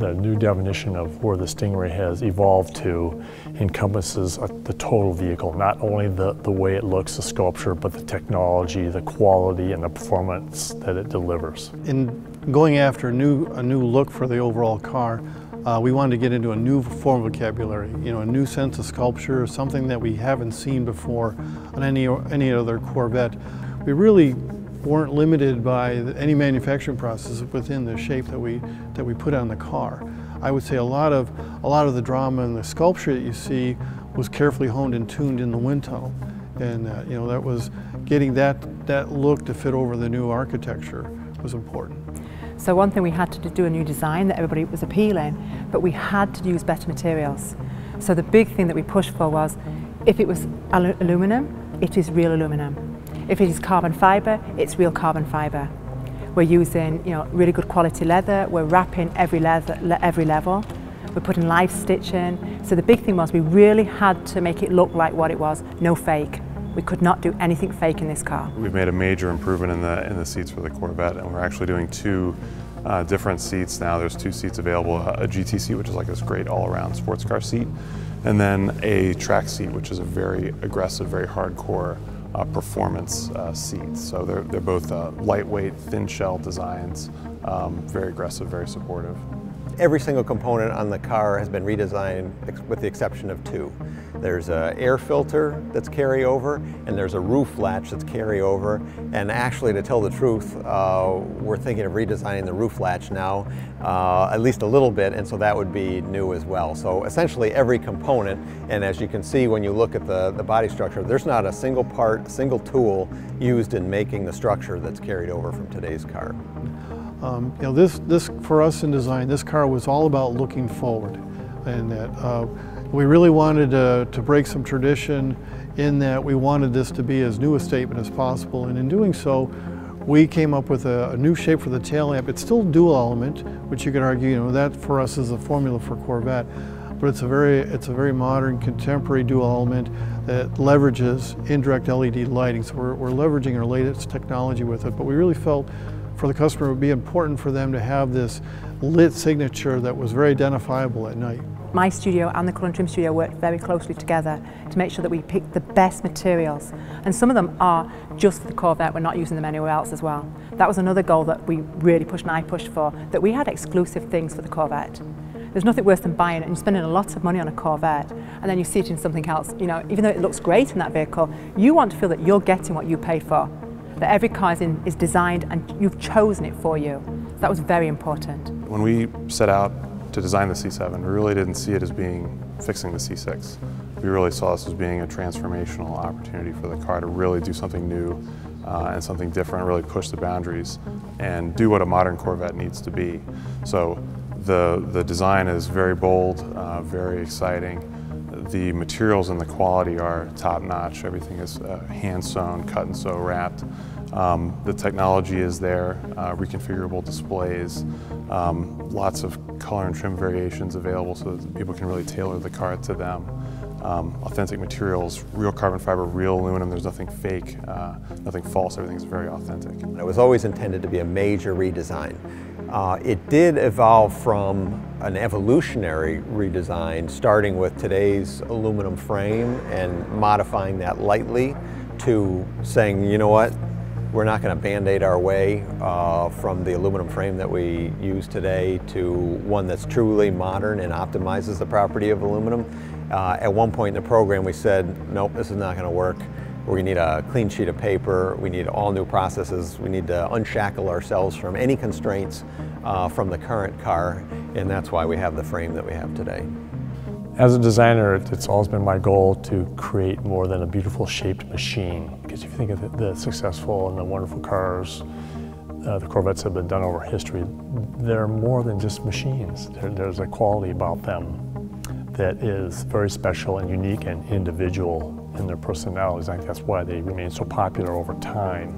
the new definition of where the Stingray has evolved to encompasses the total vehicle, not only the way it looks, the sculpture, but the technology, the quality, and the performance that it delivers. In going after a new look for the overall car, we wanted to get into a new form of vocabulary, you know, a new sense of sculpture, something that we haven't seen before on any other Corvette. We really weren't limited by any manufacturing process within the shape that we put on the car. I would say a lot of the drama and the sculpture that you see was carefully honed and tuned in the wind tunnel, and you know, that was getting that look to fit over the new architecture was important. So one thing, we had to do a new design that everybody was appealing, but we had to use better materials. So the big thing that we pushed for was, if it was aluminum, it is real aluminum. If it is carbon fiber, it's real carbon fiber. We're using, you know, really good quality leather. We're wrapping every level. We're putting live stitching. So the big thing was, we really had to make it look like what it was. No fake. We could not do anything fake in this car. We've made a major improvement in the seats for the Corvette, and we're actually doing two different seats now. There's two seats available, a GTC, which is like this great all-around sports car seat, and then a track seat, which is a very aggressive, very hardcore performance seats. So they're both lightweight, thin shell designs, very aggressive, very supportive. Every single component on the car has been redesigned with the exception of two. There's an air filter that's carryover, and there's a roof latch that's carryover. And actually, to tell the truth, we're thinking of redesigning the roof latch now, at least a little bit, and so that would be new as well. So essentially every component, and as you can see when you look at the body structure, there's not a single part, a single tool used in making the structure that's carried over from today's car. You know, this for us in design, this car was all about looking forward, and that we really wanted to break some tradition in that we wanted this to be as new a statement as possible. And in doing so, we came up with a new shape for the tail lamp. It's still dual element, which you could argue, you know, that for us is the formula for Corvette, but it's a very modern, contemporary dual element that leverages indirect LED lighting. So we're leveraging our latest technology with it, but we really felt for the customer it would be important for them to have this lit signature that was very identifiable at night. My studio and the Colour and Trim studio worked very closely together to make sure that we picked the best materials, and some of them are just the Corvette, we're not using them anywhere else as well. That was another goal that we really pushed, and I pushed for, that we had exclusive things for the Corvette. There's nothing worse than buying it and spending a lot of money on a Corvette and then you see it in something else. You know, even though it looks great in that vehicle, you want to feel that you're getting what you pay for, that every car is designed and you've chosen it for you. That was very important. When we set out to design the C7, we really didn't see it as being fixing the C6. We really saw this as being a transformational opportunity for the car to really do something new and something different, really push the boundaries and do what a modern Corvette needs to be. So the design is very bold, very exciting. The materials and the quality are top-notch. Everything is hand-sewn, cut-and-sew wrapped. The technology is there, reconfigurable displays, lots of color and trim variations available so that people can really tailor the car to them. Authentic materials, real carbon fiber, real aluminum. There's nothing fake, nothing false. Everything's very authentic. It was always intended to be a major redesign. It did evolve from an evolutionary redesign, starting with today's aluminum frame and modifying that lightly, to saying, you know what, we're not going to band-aid our way from the aluminum frame that we use today to one that's truly modern and optimizes the property of aluminum. At one point in the program we said, nope, this is not going to work. We need a clean sheet of paper, we need all new processes, we need to unshackle ourselves from any constraints from the current car, and that's why we have the frame that we have today. As a designer, it's always been my goal to create more than a beautiful shaped machine, because if you think of the successful and the wonderful cars, the Corvettes have been done over history, they're more than just machines. There's a quality about them that is very special and unique and individual in their personalities. I think that's why they remain so popular over time.